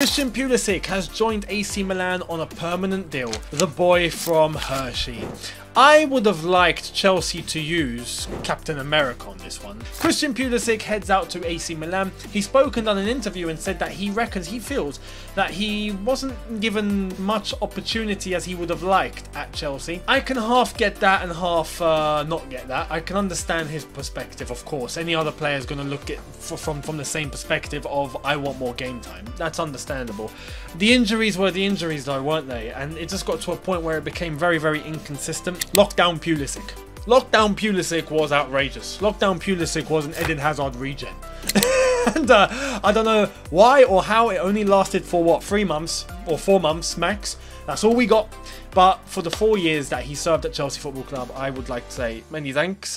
Christian Pulisic has joined AC Milan on a permanent deal, the boy from Hershey. I would have liked Chelsea to use Captain America on this one. Christian Pulisic heads out to AC Milan. He's spoken on an interview and said that he reckons he feels that he wasn't given much opportunity as he would have liked at Chelsea. I can half get that and half not get that. I can understand his perspective, of course. Any other player is going to look at from the same perspective of I want more game time. That's understandable. The injuries were the injuries though, weren't they? And it just got to a point where it became very, very inconsistent. Lockdown Pulisic. Lockdown Pulisic was outrageous. Lockdown Pulisic was an Eden Hazard regen. And I don't know why or how it only lasted for what, 3 months or 4 months max. That's all we got. But for the 4 years that he served at Chelsea Football Club, I would like to say many thanks.